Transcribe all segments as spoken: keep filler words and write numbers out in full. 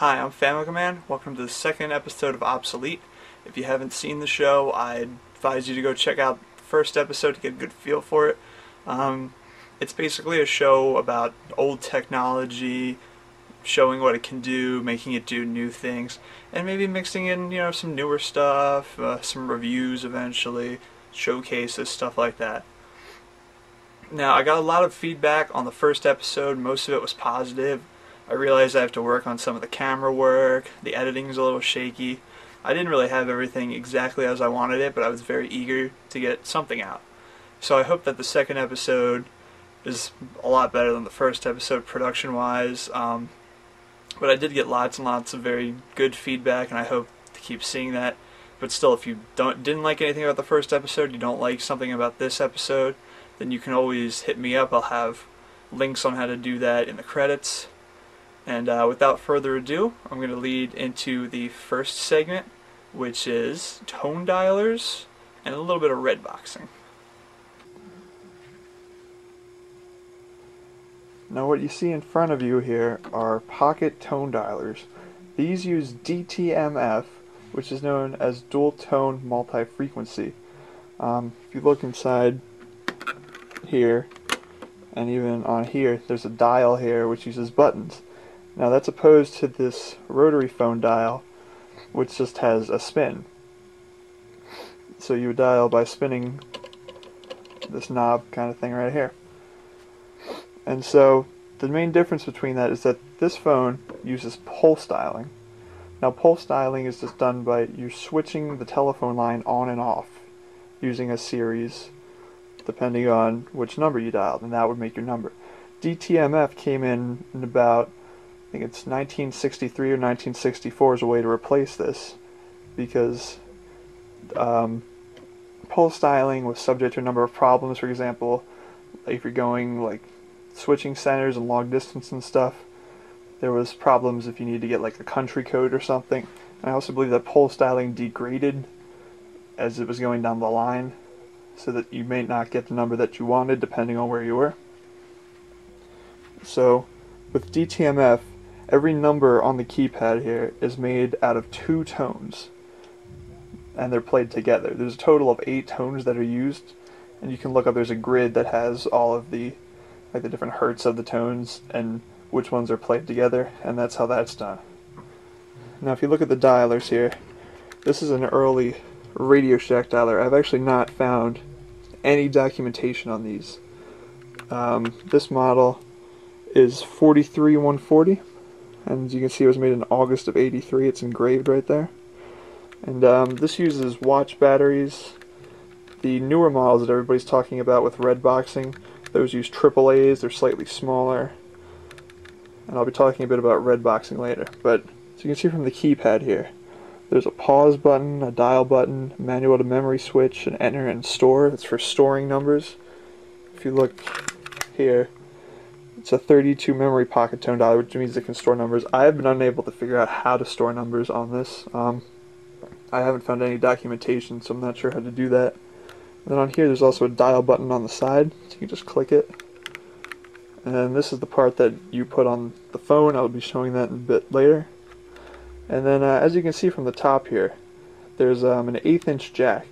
Hi, I'm Family Command. Welcome to the second episode of Obsolete. If you haven't seen the show, I advise you to go check out the first episode to get a good feel for it. Um, it's basically a show about old technology, showing what it can do, making it do new things, and maybe mixing in, you know, some newer stuff, uh, some reviews eventually, showcases, stuff like that. Now, I got a lot of feedback on the first episode. Most of it was positive. I realized I have to work on some of the camera work, the editing's a little shaky. I didn't really have everything exactly as I wanted it, but I was very eager to get something out. So I hope that the second episode is a lot better than the first episode production-wise. Um, but I did get lots and lots of very good feedback, and I hope to keep seeing that. But still, if you don't didn't like anything about the first episode, you don't like something about this episode, then you can always hit me up. I'll have links on how to do that in the credits. And uh, without further ado, I'm going to lead into the first segment, which is tone dialers and a little bit of red boxing. Now what you see in front of you here are pocket tone dialers. These use D T M F, which is known as dual tone multi-frequency. Um, if you look inside here, and even on here, there's a dial here which uses buttons. Now that's opposed to this rotary phone dial, which just has a spin. So you dial by spinning this knob kind of thing right here. And so the main difference between that is that this phone uses pulse dialing. Now pulse dialing is just done by you switching the telephone line on and off using a series depending on which number you dialed, and that would make your number. D T M F came in in about, I think it's nineteen sixty-three or nineteen sixty-four is a way to replace this, because um, pulse dialing was subject to a number of problems. For example, if you're going like switching centers and long distance and stuff, there was problems if you need to get like a country code or something. And I also believe that pulse dialing degraded as it was going down the line, so that you may not get the number that you wanted depending on where you were. So with D T M F, every number on the keypad here is made out of two tones, and they're played together. There's a total of eight tones that are used, and you can look up, there's a grid that has all of the like the different hertz of the tones and which ones are played together, and that's how that's done. Now if you look at the dialers here, this is an early Radio Shack dialer. I've actually not found any documentation on these. Um, this model is forty-three one forty, and as you can see it was made in August of eighty-three. It's engraved right there. And um, this uses watch batteries. The newer models that everybody's talking about with red boxing, those use triple A's. They're slightly smaller, and I'll be talking a bit about red boxing later. But as you can see from the keypad here, there's a pause button, a dial button, manual to memory switch, and enter and store. It's for storing numbers. If you look here, it's a thirty-two memory pocket tone dialer, which means it can store numbers. I have been unable to figure out how to store numbers on this. Um, I haven't found any documentation, so I'm not sure how to do that. And then on here, there's also a dial button on the side, so you can just click it. And this is the part that you put on the phone. I'll be showing that in a bit later. And then, uh, as you can see from the top here, there's um, an eighth inch jack.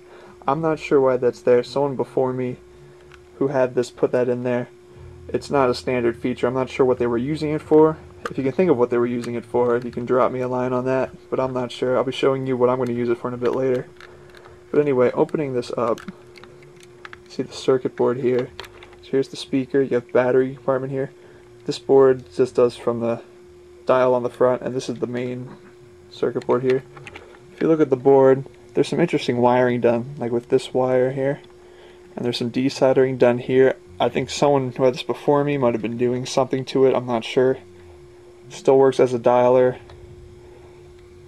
I'm not sure why that's there. Someone before me who had this put that in there. It's not a standard feature. I'm not sure what they were using it for. If you can think of what they were using it for, you can drop me a line on that, but I'm not sure. I'll be showing you what I'm going to use it for in a bit later. But anyway, opening this up, see the circuit board here. So here's the speaker, you have battery compartment here. This board just does from the dial on the front, and this is the main circuit board here. If you look at the board, there's some interesting wiring done, like with this wire here, and there's some desoldering done here. I think someone who had this before me might have been doing something to it, I'm not sure. It still works as a dialer,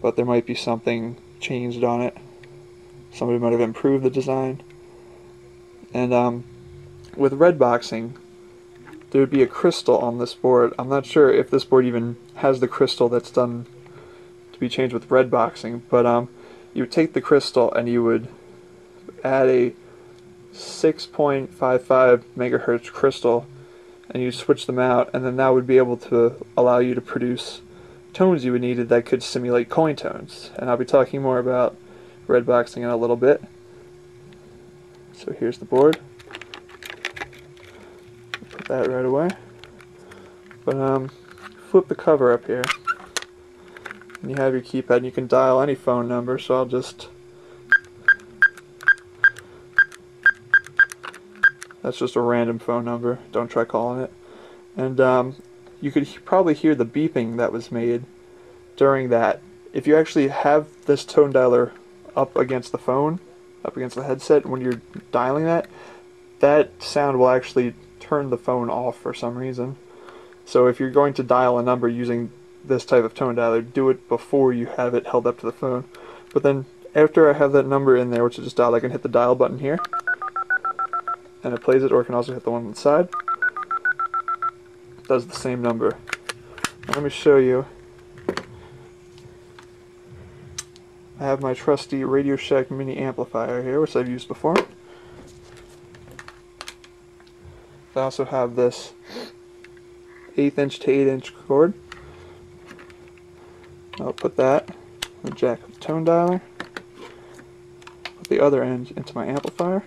but there might be something changed on it. Somebody might have improved the design. And um, with red boxing, there would be a crystal on this board. I'm not sure if this board even has the crystal that's done to be changed with red boxing, but um, you would take the crystal and you would add a six point five five megahertz crystal, and you switch them out, and then that would be able to allow you to produce tones you would needed that could simulate coin tones. And I'll be talking more about red boxing in a little bit. So here's the board. Put that right away. But um, flip the cover up here. And you have your keypad and you can dial any phone number, so I'll just... That's just a random phone number, don't try calling it. And um, you could he probably hear the beeping that was made during that. If you actually have this tone dialer up against the phone, up against the headset, when you're dialing that, that sound will actually turn the phone off for some reason. So if you're going to dial a number using this type of tone dialer, do it before you have it held up to the phone. But then after I have that number in there, which is just dialed, I can hit the dial button here. And it plays it, or I can also hit the one on the side. It does the same number. Now let me show you. I have my trusty Radio Shack mini amplifier here, which I've used before. I also have this eighth inch to eight inch cord. I'll put that in the jack of the tone dialer. Put the other end into my amplifier.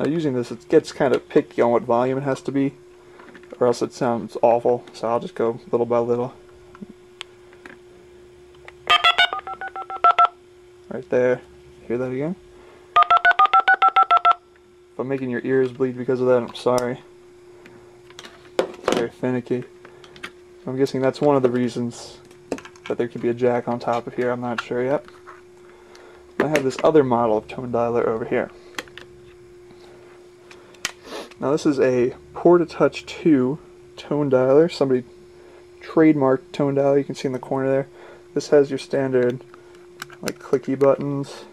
Now using this, it gets kind of picky on what volume it has to be, or else it sounds awful, so I'll just go little by little. Right there. Hear that again? If I'm making your ears bleed because of that, I'm sorry. It's very finicky. I'm guessing that's one of the reasons that there could be a jack on top of here, I'm not sure yet. I have this other model of tone dialer over here. Now this is a Port-A-Touch two tone dialer, somebody trademarked tone dialer, you can see in the corner there. This has your standard like clicky buttons.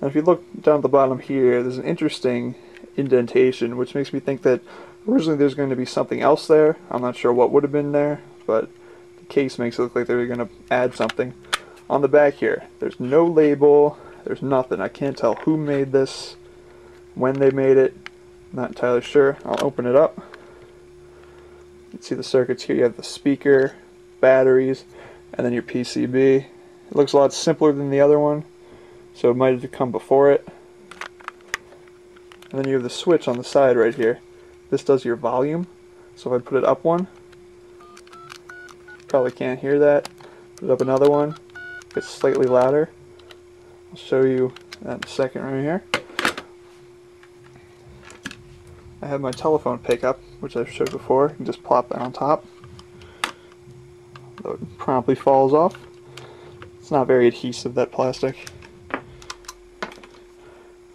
And if you look down at the bottom here, there's an interesting indentation, which makes me think that originally there's going to be something else there. I'm not sure what would have been there, but the case makes it look like they were going to add something. On the back here, there's no label, there's nothing. I can't tell who made this, when they made it. Not entirely sure. I'll open it up. You can see the circuits here. You have the speaker, batteries, and then your P C B. It looks a lot simpler than the other one, so it might have come before it. And then you have the switch on the side right here. This does your volume, so if I put it up one, probably can't hear that. Put it up another one, it's slightly louder. I'll show you that in a second right here. I have my telephone pickup, which I've showed before. You can just plop that on top. Though it promptly falls off. It's not very adhesive, that plastic.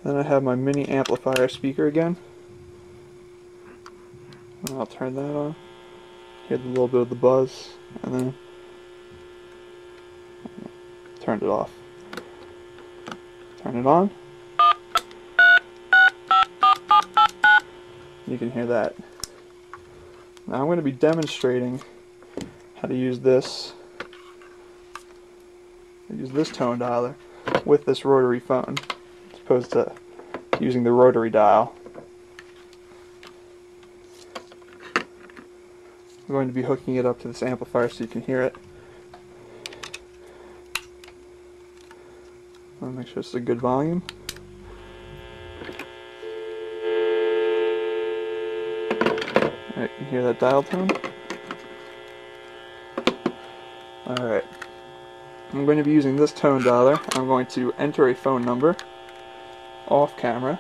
Then I have my mini amplifier speaker again. And I'll turn that on. Hear a little bit of the buzz, and then turn it off. Turn it on. You can hear that. Now I'm going to be demonstrating how to use this use this tone dialer with this rotary phone as opposed to using the rotary dial. I'm going to be hooking it up to this amplifier so you can hear it. I'll make sure it's a good volume. You can hear that dial tone. Alright. I'm going to be using this tone dialer. I'm going to enter a phone number off camera.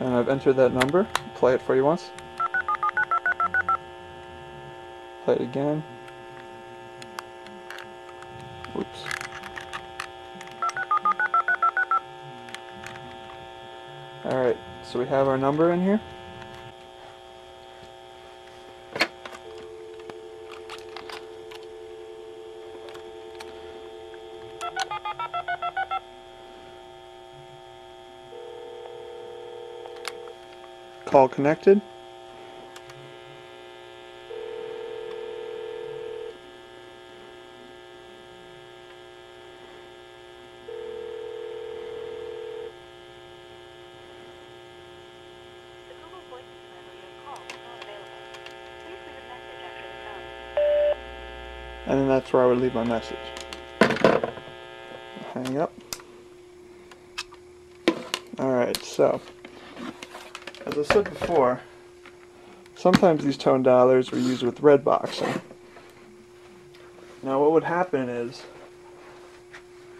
And I've entered that number. Play it for you once. Play it again. Oops. Alright, so we have our number in here. Call connected. and then that's where I would leave my message. Hang up. Alright, so as I said before, sometimes these tone dialers were used with red boxing. Now what would happen is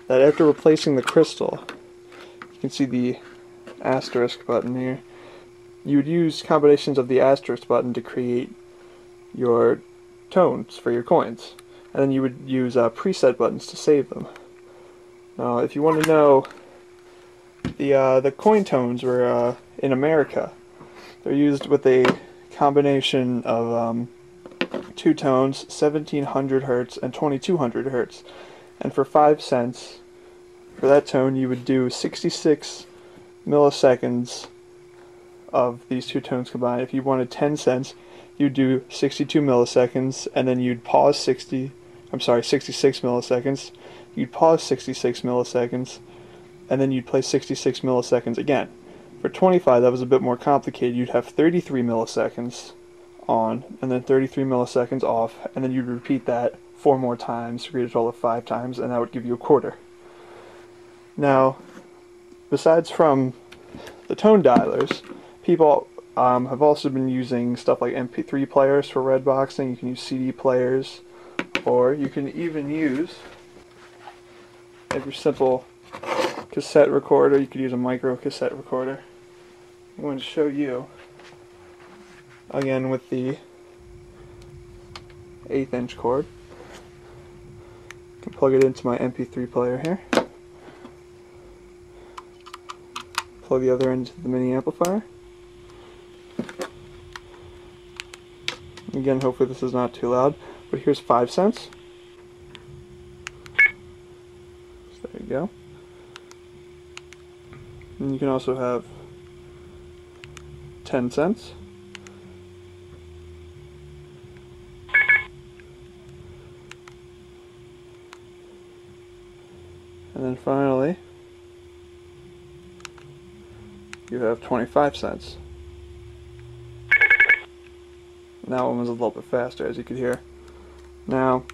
that after replacing the crystal, you can see the asterisk button here, you would use combinations of the asterisk button to create your tones for your coins, and then you would use uh, preset buttons to save them. Now if you want to know, the uh, the coin tones were uh, in America, they're used with a combination of um, two tones, seventeen hundred hertz and twenty-two hundred hertz, and for five cents for that tone you would do sixty-six milliseconds of these two tones combined. If you wanted ten cents, you'd do sixty-two milliseconds, and then you'd pause sixty, I'm sorry, sixty-six milliseconds, you'd pause sixty-six milliseconds, and then you'd play sixty-six milliseconds again. For twenty-five, that was a bit more complicated. You'd have thirty-three milliseconds on, and then thirty-three milliseconds off, and then you'd repeat that four more times, to create a total of five times, and that would give you a quarter. Now, besides from the tone dialers, people um, have also been using stuff like M P three players for red boxing. You can use C D players, or you can even use every simple cassette recorder. You could use a micro cassette recorder. I'm going to show you again with the eighth inch cord. I can plug it into my M P three player here. Plug the other end to the mini amplifier. Again, hopefully this is not too loud, but here's five cents. So there you go. And you can also have ten cents. And then finally, you have twenty-five cents. And that one was a little bit faster, as you could hear. Now,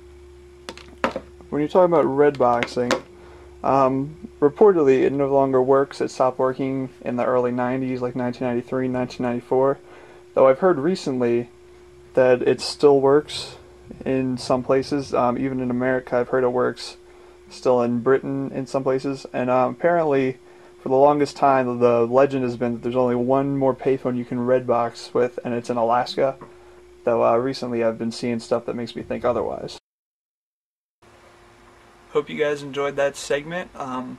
when you're talking about red boxing, um, reportedly it no longer works. It stopped working in the early nineties, like nineteen ninety-three, nineteen ninety-four. Though I've heard recently that it still works in some places. Um, even in America, I've heard it works still in Britain in some places. And um, apparently, for the longest time, the legend has been that there's only one more payphone you can red box with, and it's in Alaska. Though uh, recently I've been seeing stuff that makes me think otherwise. Hope you guys enjoyed that segment. Um,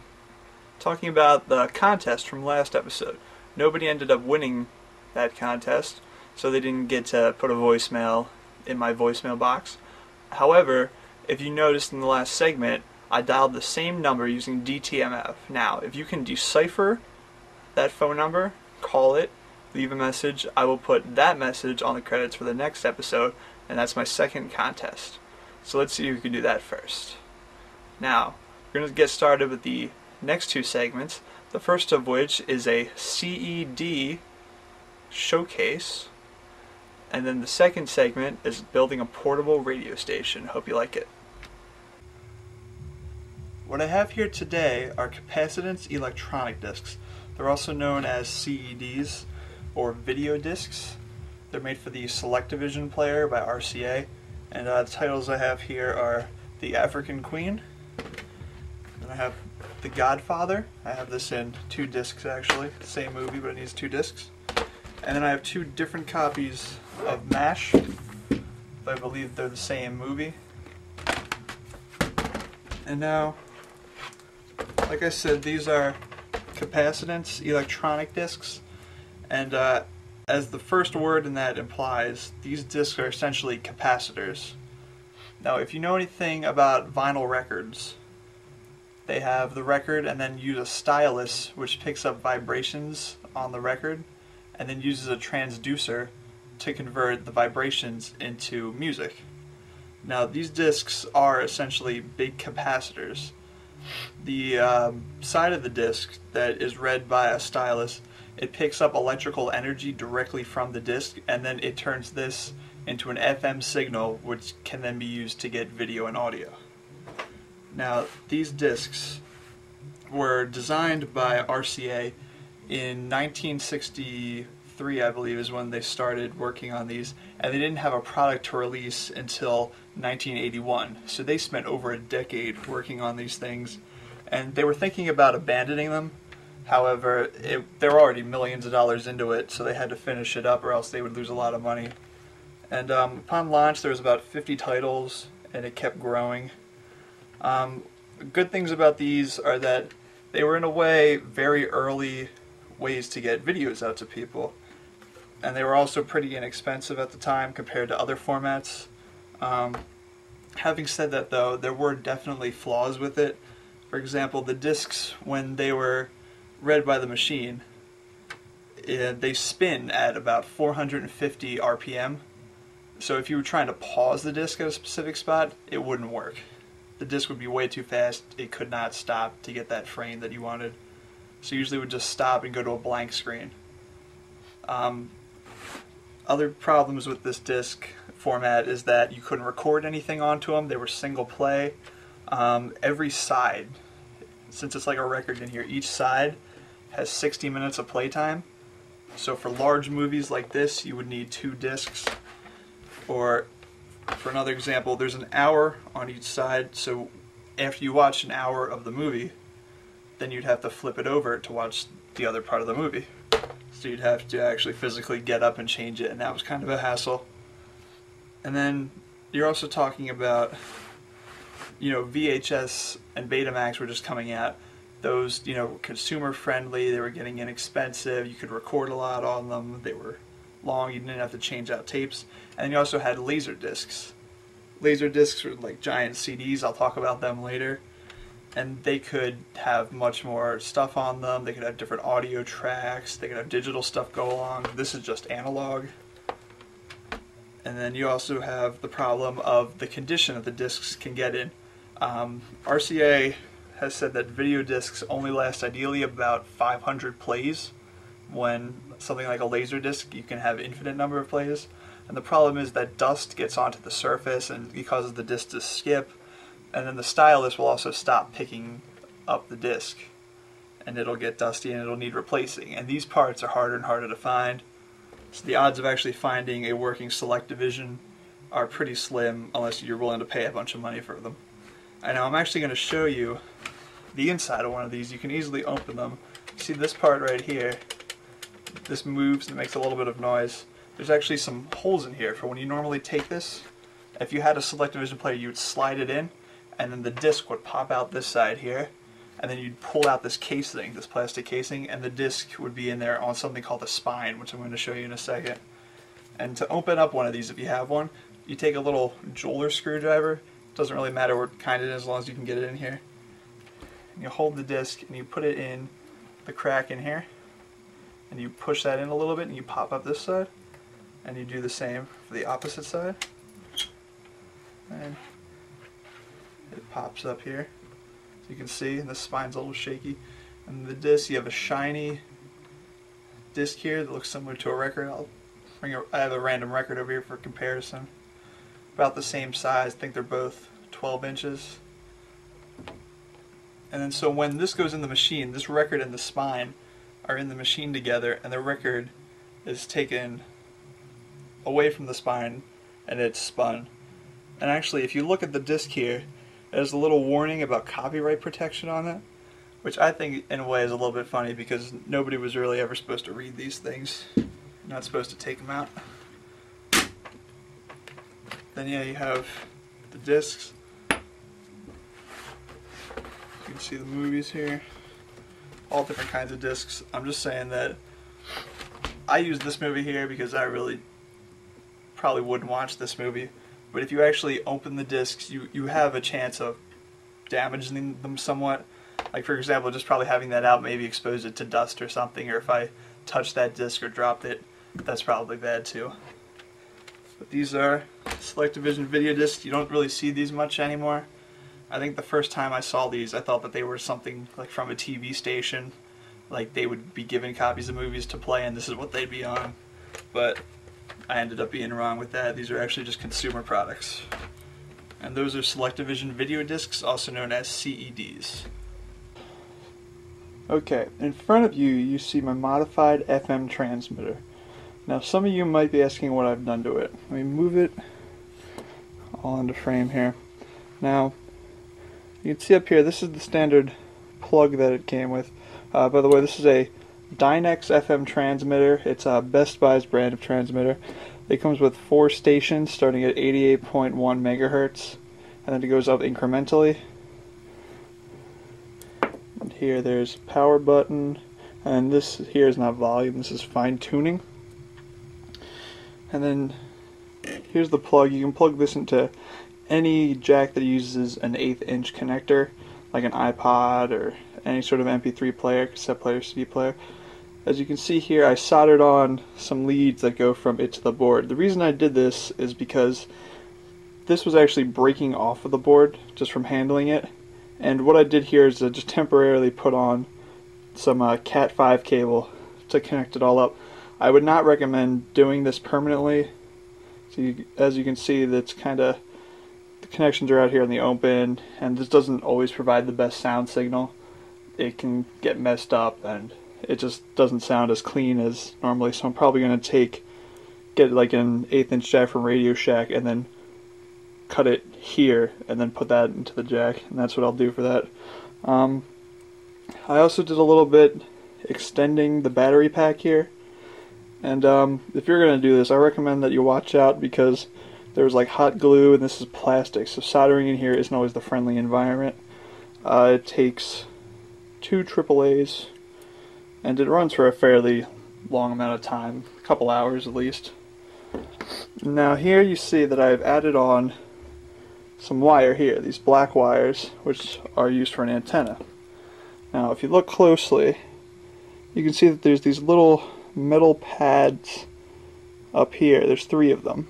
talking about the contest from last episode. Nobody ended up winning that contest, so they didn't get to put a voicemail in my voicemail box. However, if you noticed in the last segment, I dialed the same number using D T M F. Now, if you can decipher that phone number, call it, leave a message, I will put that message on the credits for the next episode, and that's my second contest. So let's see who can do that first. Now, we're going to get started with the next two segments, the first of which is a C E D showcase, and then the second segment is building a portable radio station. Hope you like it. What I have here today are capacitance electronic discs. They're also known as C E Ds or video discs. They're made for the SelectaVision player by R C A, and uh, the titles I have here are The African Queen, and I have The Godfather. I have this in two discs actually, same movie but it needs two discs. And then I have two different copies of M A S H, I believe they're the same movie. And now, like I said, these are capacitance electronic discs, and uh, as the first word in that implies, these discs are essentially capacitors. Now, if you know anything about vinyl records, they have the record and then use a stylus which picks up vibrations on the record and then uses a transducer to convert the vibrations into music. Now, these discs are essentially big capacitors. The um, side of the disc that is read by a stylus, it picks up electrical energy directly from the disc, and then it turns this into an F M signal, which can then be used to get video and audio. Now, these discs were designed by R C A in nineteen sixty-three, I believe, is when they started working on these, and they didn't have a product to release until nineteen eighty-one. So they spent over a decade working on these things, and they were thinking about abandoning them. However, it, they were already millions of dollars into it, so they had to finish it up or else they would lose a lot of money. And um, upon launch, there was about fifty titles, and it kept growing. Um, good things about these are that they were, in a way, very early ways to get videos out to people. And they were also pretty inexpensive at the time compared to other formats. Um, having said that, though, there were definitely flaws with it. For example, the discs, when they were read by the machine, it, they spin at about four hundred fifty R P M. So if you were trying to pause the disc at a specific spot, it wouldn't work. The disc would be way too fast. It could not stop to get that frame that you wanted. So usually it would just stop and go to a blank screen. Um, other problems with this disc format is that you couldn't record anything onto them. They were single play. Um, every side, since it's like a record in here, each side has sixty minutes of playtime. So for large movies like this, you would need two discs. Or, for another example, there's an hour on each side, so after you watch an hour of the movie, then you'd have to flip it over to watch the other part of the movie. So you'd have to actually physically get up and change it, and that was kind of a hassle. And then you're also talking about, you know, V H S and Betamax were just coming out. Those, you know, consumer-friendly, they were getting inexpensive, you could record a lot on them, they were long, you didn't have to change out tapes. And you also had laser discs. Laser discs were like giant C Ds, I'll talk about them later. And they could have much more stuff on them, they could have different audio tracks, they could have digital stuff go along. This is just analog. And then you also have the problem of the condition that the discs can get in. Um, R C A has said that video discs only last ideally about five hundred plays, when something like a laser disc, you can have infinite number of plays. And the problem is that dust gets onto the surface and it causes the disc to skip. And then the stylus will also stop picking up the disc. And it'll get dusty and it'll need replacing. And these parts are harder and harder to find. So the odds of actually finding a working SelectaVision are pretty slim unless you're willing to pay a bunch of money for them. And now I'm actually going to show you the inside of one of these. You can easily open them. See this part right here? This moves and it makes a little bit of noise. There's actually some holes in here for when you normally take this. If you had a SelectaVision player, you would slide it in, and then the disc would pop out this side here, and then you'd pull out this casing, this plastic casing, and the disc would be in there on something called a spine, which I'm going to show you in a second. And to open up one of these, if you have one, you take a little jeweler screwdriver. It doesn't really matter what kind it is as long as you can get it in here. And you hold the disc and you put it in the crack in here, and you push that in a little bit and you pop up this side, and you do the same for the opposite side, and it pops up here. So you can see the spine's a little shaky, and the disc, you have a shiny disc here that looks similar to a record. I'll bring a, I have a random record over here for comparison, about the same size. I think they're both twelve inches. And then so when this goes in the machine, this record and the spine are in the machine together, and the record is taken away from the spine and it's spun. And actually, if you look at the disc here, there's a little warning about copyright protection on it, which I think in a way is a little bit funny because nobody was really ever supposed to read these things. You're not supposed to take them out. Then yeah, you have the discs. You can see the movies here. All different kinds of discs. I'm just saying that I use this movie here because I really probably wouldn't watch this movie, but if you actually open the discs, you, you have a chance of damaging them somewhat. Like for example, just probably having that out, maybe expose it to dust or something, or if I touch that disc or dropped it, that's probably bad too. But these are SelectaVision video discs. You don't really see these much anymore. I think the first time I saw these, I thought that they were something like from a T V station, like they would be given copies of movies to play and this is what they'd be on. But I ended up being wrong with that. These are actually just consumer products. And those are SelectaVision video discs, also known as C E Ds. Okay, in front of you, you see my modified F M transmitter. Now some of you might be asking what I've done to it. Let me move it all into frame here. Now, you can see up here, this is the standard plug that it came with. Uh, by the way, this is a Dynex F M transmitter. It's uh, Best Buy's brand of transmitter. It comes with four stations starting at eighty-eight point one megahertz, and then it goes up incrementally. And here there's power button, and this here is not volume, this is fine tuning. And then here's the plug. You can plug this into any jack that uses an eighth inch connector, like an iPod or any sort of M P three player, cassette player, C D player. As you can see here, I soldered on some leads that go from it to the board. The reason I did this is because this was actually breaking off of the board just from handling it. And what I did here is I just temporarily put on some uh, cat five cable to connect it all up. I would not recommend doing this permanently. So you, as you can see, that's kind of, the connections are out here in the open, and this doesn't always provide the best sound signal. It can get messed up, and it just doesn't sound as clean as normally, so I'm probably going to take, get like an eighth inch jack from Radio Shack and then cut it here and then put that into the jack, and that's what I'll do for that. Um, I also did a little bit extending the battery pack here, and um, if you're going to do this, I recommend that you watch out because there's like hot glue and this is plastic, so soldering in here isn't always the friendly environment. Uh, it takes two triple A's. And it runs for a fairly long amount of time, a couple hours at least. Now here you see that I've added on some wire here, these black wires, which are used for an antenna. Now if you look closely, you can see that there's these little metal pads up here. There's three of them.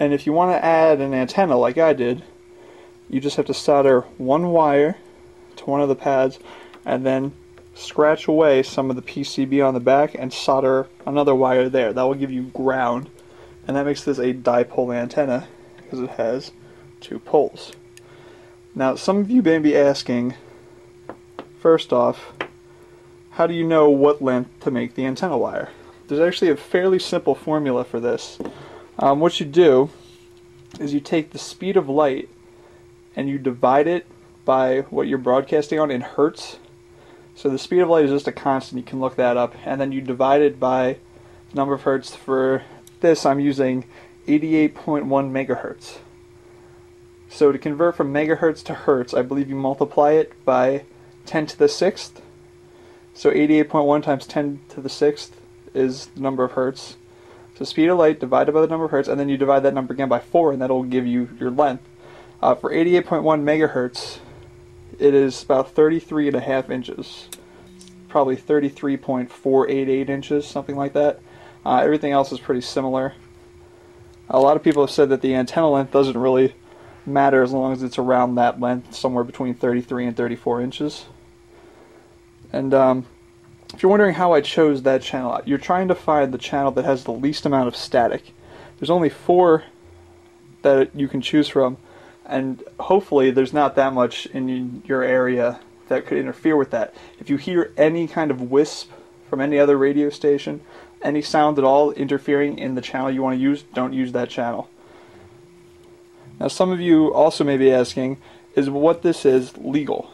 And if you want to add an antenna like I did, you just have to solder one wire to one of the pads and then scratch away some of the P C B on the back and solder another wire there. That will give you ground, and that makes this a dipole antenna because it has two poles. Now some of you may be asking, first off, how do you know what length to make the antenna wire? There's actually a fairly simple formula for this. Um, what you do is you take the speed of light and you divide it by what you're broadcasting on in hertz. So the speed of light is just a constant, you can look that up, and then you divide it by the number of hertz. For this I'm using eighty-eight point one megahertz. So to convert from megahertz to hertz, I believe you multiply it by ten to the sixth. So eighty-eight point one times ten to the sixth is the number of hertz. So speed of light divided by the number of hertz, and then you divide that number again by four, and that will give you your length. Uh, for eighty-eight point one megahertz, it is about thirty-three and a half inches, probably thirty-three point four eight eight inches, something like that. Uh, everything else is pretty similar. A lot of people have said that the antenna length doesn't really matter as long as it's around that length, somewhere between thirty-three and thirty-four inches. And um, if you're wondering how I chose that channel out, you're trying to find the channel that has the least amount of static. There's only four that you can choose from, and hopefully there's not that much in your area that could interfere with that. If you hear any kind of wisp from any other radio station, any sound at all interfering in the channel you want to use, don't use that channel. Now some of you also may be asking, is what this is legal?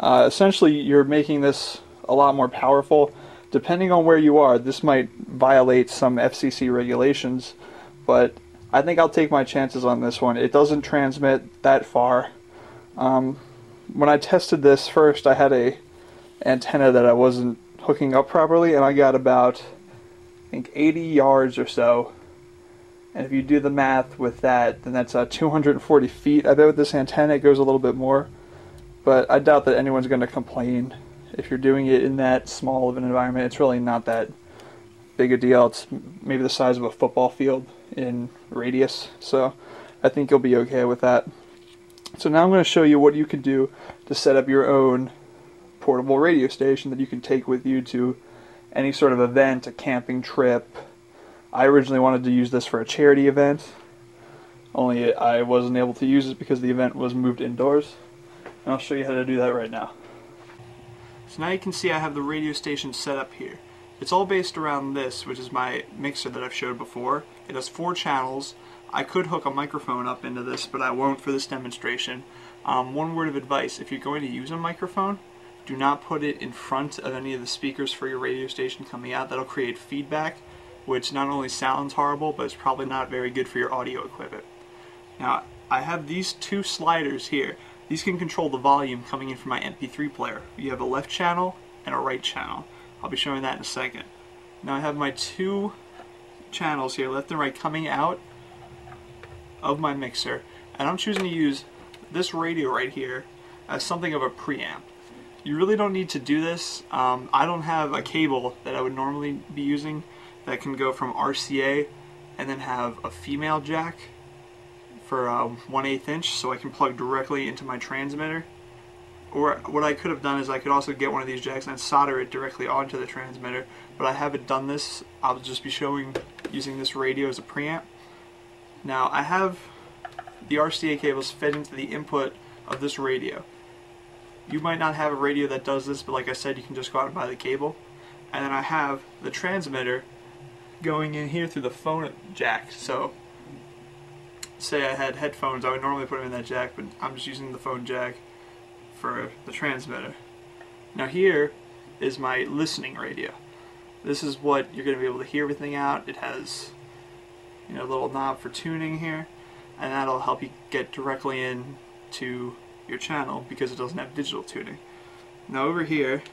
Uh, essentially you're making this a lot more powerful. Depending on where you are, this might violate some F C C regulations, but I think I'll take my chances on this one. It doesn't transmit that far. Um, when I tested this first, I had a antenna that I wasn't hooking up properly, and I got about, I think, eighty yards or so. And if you do the math with that, then that's uh, two hundred forty feet. I bet with this antenna it goes a little bit more, but I doubt that anyone's going to complain if you're doing it in that small of an environment. It's really not that big a deal. It's maybe the size of a football field in radius, so I think you'll be okay with that. So now I'm going to show you what you can do to set up your own portable radio station that you can take with you to any sort of event, a camping trip, I originally wanted to use this for a charity event, only I wasn't able to use it because the event was moved indoors, and I'll show you how to do that right now. So now you can see I have the radio station set up here. It's all based around this, which is my mixer that I've showed before. It has four channels. I could hook a microphone up into this, but I won't for this demonstration. Um, one word of advice, if you're going to use a microphone, do not put it in front of any of the speakers for your radio station coming out. That'll create feedback, which not only sounds horrible, but it's probably not very good for your audio equipment. Now, I have these two sliders here. These can control the volume coming in from my M P three player. You have a left channel and a right channel. I'll be showing that in a second. Now I have my two channels here, left and right, coming out of my mixer, and I'm choosing to use this radio right here as something of a preamp. You really don't need to do this. Um, I don't have a cable that I would normally be using that can go from R C A and then have a female jack for um, one eighth inch, so I can plug directly into my transmitter. Or what I could have done is I could also get one of these jacks and solder it directly onto the transmitter, but I haven't done this. I'll just be showing using this radio as a preamp. Now I have the R C A cables fed into the input of this radio. You might not have a radio that does this, but like I said, you can just go out and buy the cable. And then I have the transmitter going in here through the phone jack. So say I had headphones, I would normally put them in that jack, but I'm just using the phone jack for the transmitter. Now here is my listening radio. This is what you're going to be able to hear everything out. It has, you know, a little knob for tuning here, and that'll help you get directly in to your channel because it doesn't have digital tuning. Now over here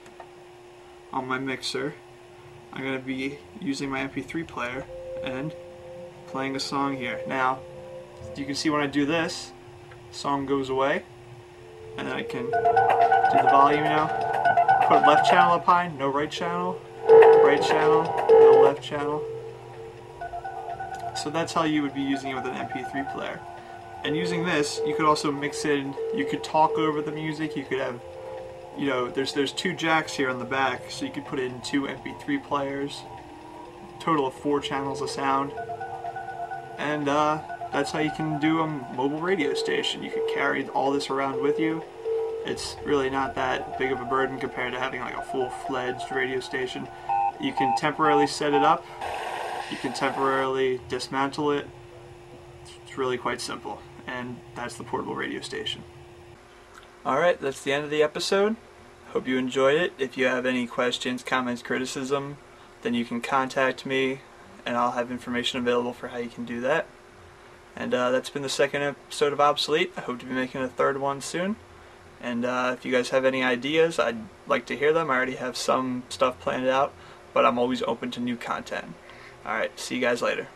on my mixer, I'm going to be using my M P three player and playing a song here. Now you can see when I do this, the song goes away. And then I can do the volume now. Put left channel up high, no right channel, right channel, no left channel. So that's how you would be using it with an M P three player. And using this, you could also mix in, you could talk over the music, you could have, you know, there's there's two jacks here on the back, so you could put in two M P three players, total of four channels of sound. And uh, that's how you can do a mobile radio station. You could carry all this around with you. It's really not that big of a burden compared to having like a full-fledged radio station. You can temporarily set it up. You can temporarily dismantle it. It's really quite simple. And that's the portable radio station. Alright, that's the end of the episode. Hope you enjoyed it. If you have any questions, comments, criticism, then you can contact me and I'll have information available for how you can do that. And uh, that's been the second episode of Obsolete. I hope to be making a third one soon. And uh, if you guys have any ideas, I'd like to hear them. I already have some stuff planned out, but I'm always open to new content. Alright, see you guys later.